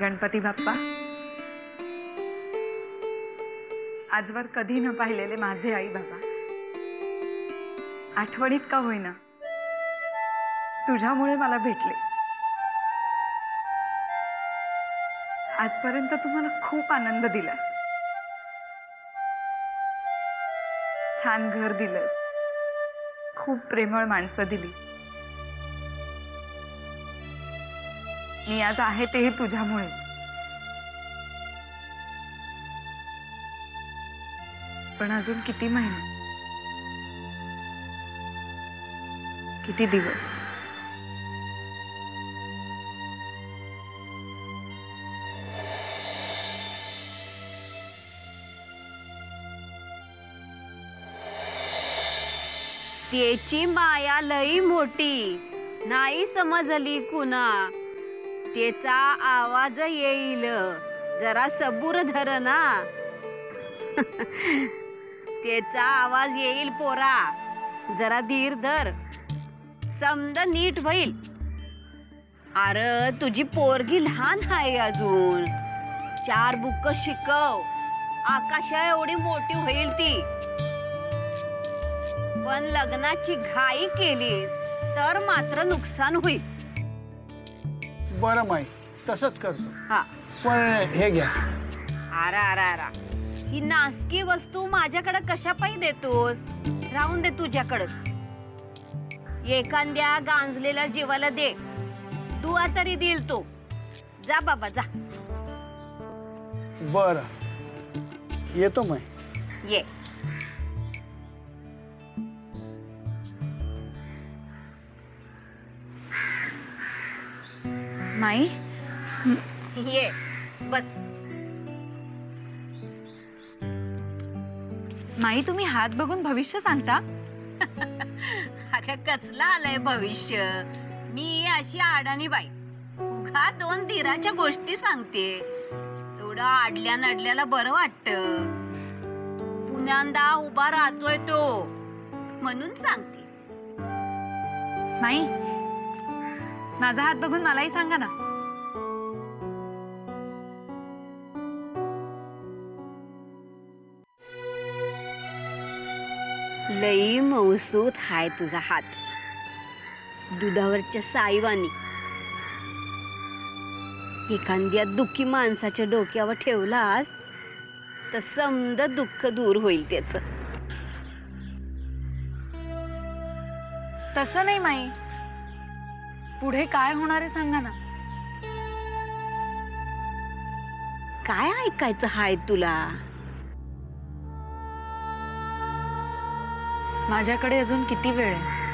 गणपती बाप्पा, आजवर कधी न पाहिलेले माझे आई बाबा, आठवणीत का होईना तुझ्यामुळे मला भेटले. आजपर्यंत तुम्हाला खूप आनंद दिला, छान घर दिलं, खूप प्रेमळ माणसं दिली. मी आज आहे तेही तुझ्यामुळे. पण अजून किती महिने, किती दिवस. त्याची माया लई मोठी, नाही समजली कुणा. त्याचा आवाज येईल, जरा सबूर धर ना. त्याचा आवाज येईल पोरा, जरा धीर धर, समद नीट होईल. अरे तुझी पोरगी लहान आहे अजून, 4 बुक शिकव, आकाशा एवढी मोठी होईल ती. पण लग्नाची घाई केली तर मात्र नुकसान होईल. बरं माई, तसंच करतो. हा, पण हे घ्या. आरा आरा आरा, ही नासकी वस्तू माझ्याकडे कशापाई देतोस? राहून दे तुझ्याकडे. एखाद्या गांजलेल्या जीवाला दे, दुआ तरी देईल तो. जा बाबा जा. बर, येतो माई. ये माई, ये बस. माई, तुम्ही हात बघून भविष्य सांगता? अगं कसला आलंय भविष्य, मी अशी आडाणी बाई उघा 2 धीराच्या गोष्टी सांगते. एवढं आडल्या नडल्याला बरं वाटतं. पुण्यांदा उभा राहतोय तो म्हणून सांगते. माई, माझा हात बघून मलाही सांगा ना. लई मौसूत हाय तुझा हात, दुधावरच्या साईवानी. एखाद्या दुःखी माणसाच्या डोक्यावर ठेवलास तर समद दुःख दूर होईल त्याचं. तसं नाही माई, पुढे काय होणार आहे सांगा ना. काय ऐकायचं हाय तुला? माझ्याकडे अजून किती वेळ आहे?